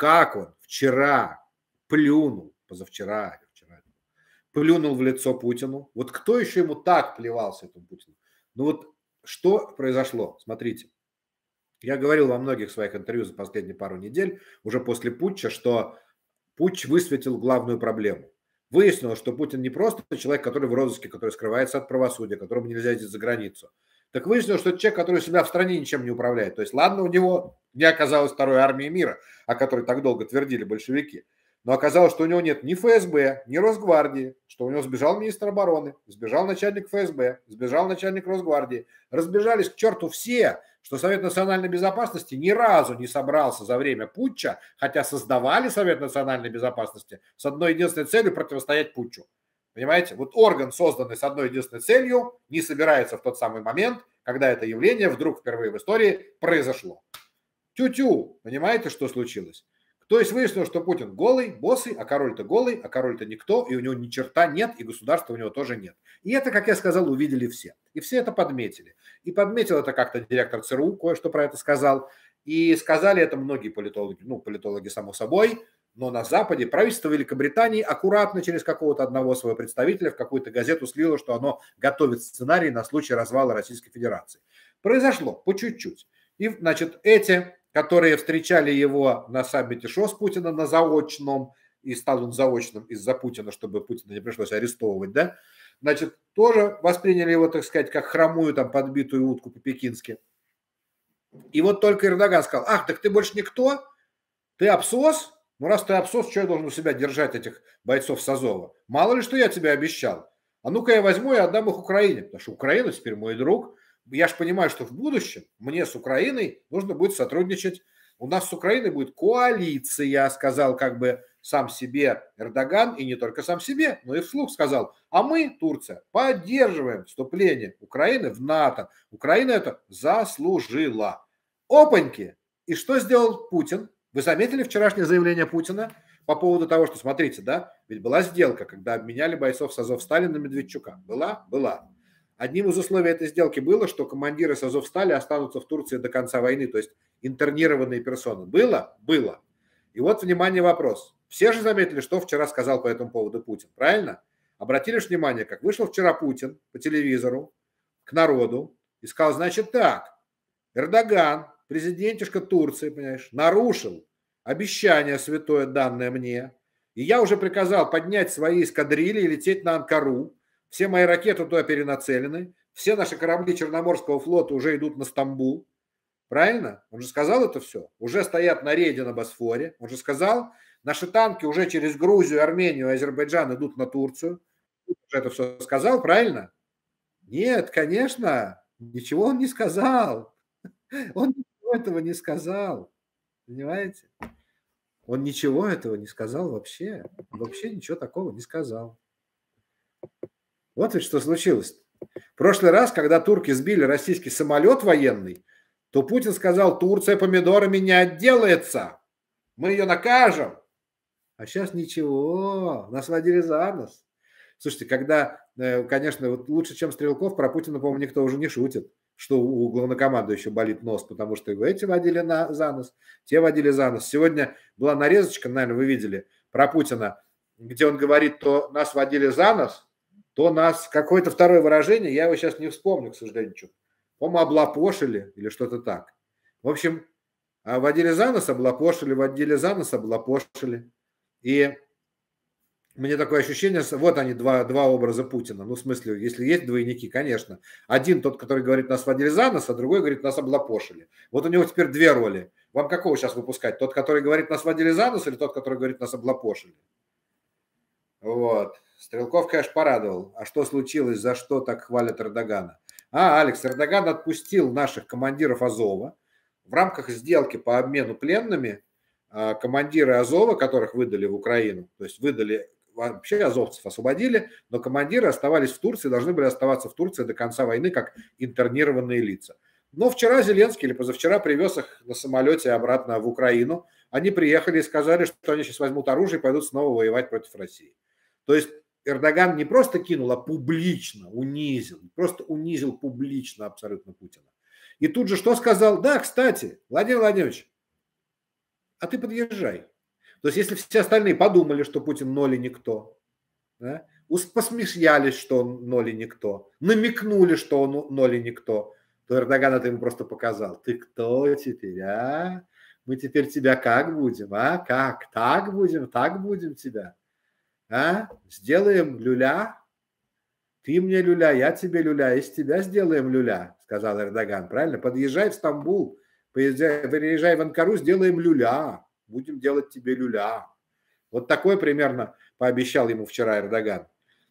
как он вчера плюнул, позавчера, вчера, плюнул в лицо Путину. Вот кто еще ему так плевался, этому Путину? Ну вот что произошло? Смотрите. Я говорил во многих своих интервью за последние пару недель, уже после путча, что путч высветил главную проблему. Выяснилось, что Путин не просто человек, который в розыске, который скрывается от правосудия, которому нельзя ездить за границу. Так выяснилось, что это человек, который себя в стране ничем не управляет. То есть, ладно, у него не оказалось второй армии мира, о которой так долго твердили большевики. Но оказалось, что у него нет ни ФСБ, ни Росгвардии, что у него сбежал министр обороны, сбежал начальник ФСБ, сбежал начальник Росгвардии. Разбежались к черту все, что Совет национальной безопасности ни разу не собрался за время путча, хотя создавали Совет национальной безопасности с одной единственной целью — противостоять путчу. Понимаете, вот орган, созданный с одной единственной целью, не собирается в тот самый момент, когда это явление вдруг впервые в истории произошло. Тю-тю, понимаете, что случилось? То есть выяснилось, что Путин голый, босый, а король-то голый, а король-то никто, и у него ни черта нет, и государства у него тоже нет. И это, как я сказал, увидели все. И все это подметили. И подметил это как-то директор ЦРУ, кое-что про это сказал. И сказали это многие политологи, ну, политологи, само собой, но на Западе правительство Великобритании аккуратно через какого-то одного своего представителя в какую-то газету слило, что оно готовит сценарий на случай развала Российской Федерации. Произошло по чуть-чуть. И, значит, эти, которые встречали его на саммите ШОС Путина на заочном, и стал он заочным из-за Путина, чтобы Путина не пришлось арестовывать, да, значит, тоже восприняли его, так сказать, как хромую, там, подбитую утку по-пекински. И вот только Эрдоган сказал: ах, так ты больше никто, ты абсос, ну раз ты абсос, что я должен у себя держать этих бойцов с Азова? Мало ли, что я тебе обещал. А ну-ка я возьму и отдам их Украине, потому что Украина теперь мой друг. Я же понимаю, что в будущем мне с Украиной нужно будет сотрудничать. У нас с Украиной будет коалиция, сказал как бы сам себе Эрдоган, и не только сам себе, но и вслух сказал. А мы, Турция, поддерживаем вступление Украины в НАТО. Украина это заслужила. Опаньки! И что сделал Путин? Вы заметили вчерашнее заявление Путина по поводу того, что, смотрите, да, ведь была сделка, когда обменяли бойцов с Азовстали на Медведчука. Была? Была. Одним из условий этой сделки было, что командиры с Азовстали останутся в Турции до конца войны, то есть интернированные персоны. Было? Было. И вот, внимание, вопрос. Все же заметили, что вчера сказал по этому поводу Путин, правильно? Обратили внимание, как вышел вчера Путин по телевизору к народу и сказал, значит так, Эрдоган, президентишка Турции, понимаешь, нарушил обещание святое, данное мне, и я уже приказал поднять свои эскадрильи и лететь на Анкару. Все мои ракеты туда перенацелены. Все наши корабли Черноморского флота уже идут на Стамбул. Правильно? Он же сказал это все. Уже стоят на рейде на Босфоре. Он же сказал, наши танки уже через Грузию, Армению, Азербайджан идут на Турцию. Он же это все сказал, правильно? Нет, конечно. Ничего он не сказал. Он ничего этого не сказал. Понимаете? Он ничего этого не сказал вообще. Вообще ничего такого не сказал. Вот ведь что случилось. В прошлый раз, когда турки сбили российский самолет военный, то Путин сказал, Турция помидорами не отделается, мы ее накажем. А сейчас ничего, нас водили за нос. Слушайте, когда, конечно, вот лучше, чем Стрелков, про Путина, по-моему, никто уже не шутит, что у главнокомандующего болит нос, потому что эти водили за нос, те водили за нос. Сегодня была нарезочка, наверное, вы видели, про Путина, где он говорит, то нас водили за нос, то нас какое-то второе выражение, я его сейчас не вспомню, к сожалению, что. По-моему, облапошили или что-то так. В общем, водили за нос, облапошили, водили за нос, облапошили. И мне такое ощущение, вот они, два образа Путина. Ну, в смысле, если есть двойники, конечно. Один тот, который говорит, нас водили за нос, а другой говорит, нас облапошили. Вот у него теперь две роли. Вам какого сейчас выпускать? Тот, который говорит, нас водили за нос, или тот, который говорит, нас облапошили? Вот. Стрелков, конечно, порадовал. А что случилось? За что так хвалят Эрдогана? А, Алекс, Эрдоган отпустил наших командиров Азова. В рамках сделки по обмену пленными командиры Азова, которых выдали в Украину, то есть выдали, вообще азовцев освободили, но командиры оставались в Турции, должны были оставаться в Турции до конца войны как интернированные лица. Но вчера Зеленский или позавчера привез их на самолете обратно в Украину. Они приехали и сказали, что они сейчас возьмут оружие и пойдут снова воевать против России. То есть Эрдоган не просто кинул, а публично унизил. Просто унизил публично абсолютно Путина. И тут же что сказал? Да, кстати, Владимир Владимирович, а ты подъезжай. То есть если все остальные подумали, что Путин ноль и никто, да, посмеялись, что он ноль и никто, намекнули, что он ноль и никто, то Эрдоган это ему просто показал. Ты кто теперь, а? Мы теперь тебя как будем, а? Как? Так будем тебя. А? Сделаем люля. Ты мне люля, я тебе люля, из тебя сделаем люля, сказал Эрдоган, правильно? Подъезжай в Стамбул, приезжай в Анкару, сделаем люля, будем делать тебе люля. Вот такое примерно пообещал ему вчера Эрдоган.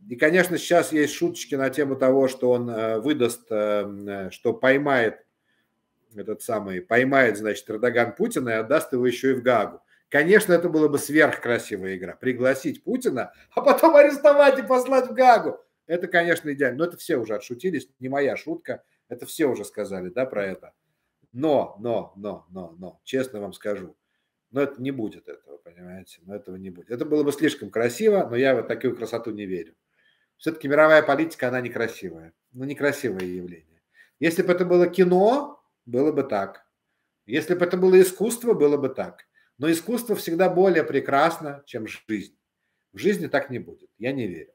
И, конечно, сейчас есть шуточки на тему того, что он выдаст, что поймает этот самый, значит, Эрдоган Путина и отдаст его еще и в Гаагу. Конечно, это была бы сверхкрасивая игра. Пригласить Путина, а потом арестовать и послать в Гаагу. Это, конечно, идеально. Но это все уже отшутились, не моя шутка. Это все уже сказали, да, про это. Но, честно вам скажу, но это не будет этого, понимаете? Но этого не будет. Это было бы слишком красиво, но я в такую красоту не верю. Все-таки мировая политика, она некрасивая. Ну, некрасивое явление. Если бы это было кино, было бы так. Если бы это было искусство, было бы так. Но искусство всегда более прекрасно, чем жизнь. В жизни так не будет. Я не верю.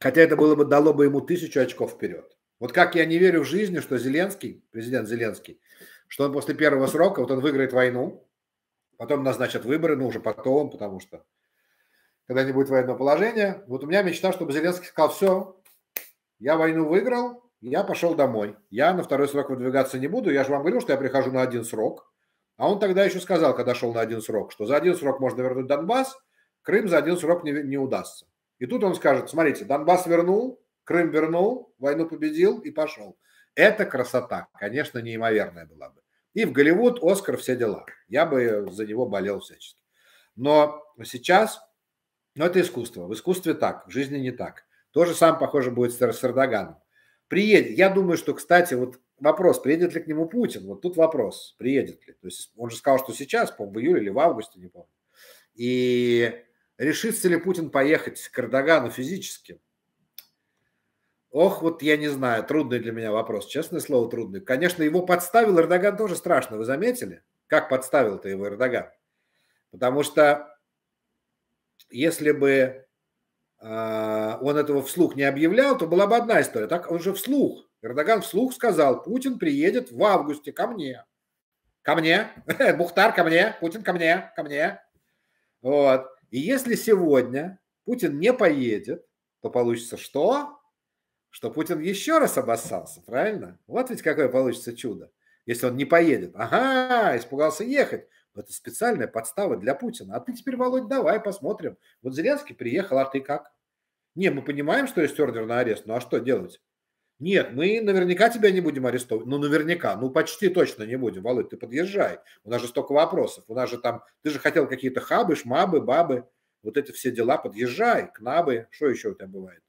Хотя это было бы, дало бы ему 1000 очков вперед. Вот как я не верю в жизни, что Зеленский, президент Зеленский, что он после первого срока, вот он выиграет войну, потом назначат выборы, ну уже потом, потому что когда не будет военного положения. Вот у меня мечта, чтобы Зеленский сказал: все, я войну выиграл, я пошел домой, я на второй срок выдвигаться не буду, я же вам говорил, что я прихожу на один срок. А он тогда еще сказал, когда шел на один срок, что за один срок можно вернуть Донбасс, Крым за один срок не удастся. И тут он скажет: смотрите, Донбасс вернул, Крым вернул, войну победил и пошел. Это красота, конечно, неимоверная была бы. И в Голливуд, Оскар, все дела. Я бы за него болел всячески. Но сейчас, ну это искусство. В искусстве так, в жизни не так. То же самое, похоже, будет с Эрдоганом. Приедет. Я думаю, что, кстати, вот вопрос, приедет ли к нему Путин. Вот тут вопрос, приедет ли. То есть он же сказал, что сейчас, по-моему, в июле или в августе, не помню. И решится ли Путин поехать к Эрдогану физически? Ох, вот я не знаю, трудный для меня вопрос, честное слово, трудный. Конечно, его подставил Эрдоган тоже страшно, вы заметили? Как подставил-то его Эрдоган? Потому что если бы он этого вслух не объявлял, то была бы одна история. Так он же вслух, Эрдоган вслух сказал: Путин приедет в августе ко мне. Ко мне, Бухтар ко мне, Путин ко мне, ко мне. Вот. И если сегодня Путин не поедет, то получится что? Что Путин еще раз обоссался, правильно? Вот ведь какое получится чудо, если он не поедет. Ага, испугался ехать. Это специальная подстава для Путина. А ты теперь, Володь, давай посмотрим. Вот Зеленский приехал, а ты как? Не, мы понимаем, что есть ордер на арест, ну а что делать? Нет, мы наверняка тебя не будем арестовывать. Ну наверняка, ну почти точно не будем. Володь, ты подъезжай. У нас же столько вопросов. У нас же там, ты же хотел какие-то хабы, шмабы, бабы. Вот эти все дела, подъезжай, кнабы. Что еще у тебя бывает?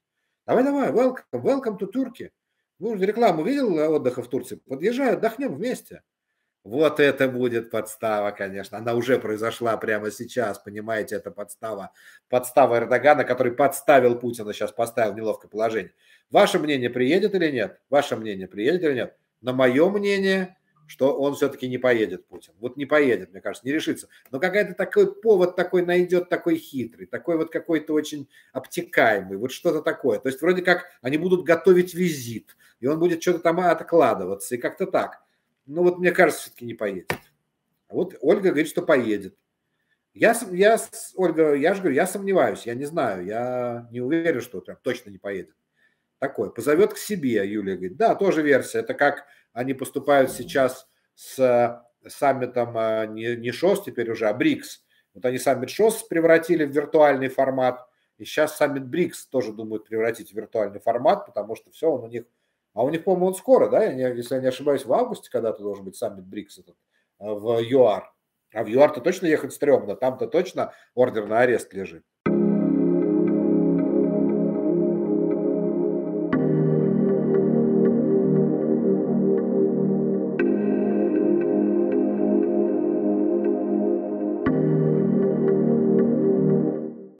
Давай, welcome to Turkey. Ну, рекламу видел отдыха в Турции? Подъезжай, отдохнем вместе. Вот это будет подстава, конечно. Она уже произошла прямо сейчас, понимаете, это подстава. Подстава Эрдогана, который подставил Путина, сейчас поставил в неловкое положение. Ваше мнение, приедет или нет? Ваше мнение, приедет или нет? На мое мнение, что он все-таки не поедет, Путин. Вот не поедет, мне кажется, не решится. Но какой-то такой повод такой найдет, такой хитрый, такой вот какой-то очень обтекаемый, вот что-то такое. То есть вроде как они будут готовить визит, и он будет что-то там откладываться, и как-то так. Ну вот мне кажется, все-таки не поедет. А вот Ольга говорит, что поедет. Ольга, я же говорю, я сомневаюсь, я не знаю, я не уверен, что прям точно не поедет. Такой, позовет к себе, Юлия говорит. Да, тоже версия, это как... Они поступают сейчас с саммитом не ШОС теперь уже, а БРИКС. Вот они саммит ШОС превратили в виртуальный формат. И сейчас саммит БРИКС тоже думают превратить в виртуальный формат, потому что все, он у них... А у них, по-моему, он скоро, да? Если я не ошибаюсь, в августе когда-то должен быть саммит БРИКС этот, в ЮАР. А в ЮАР-то точно ехать стрёмно. Там-то точно ордер на арест лежит.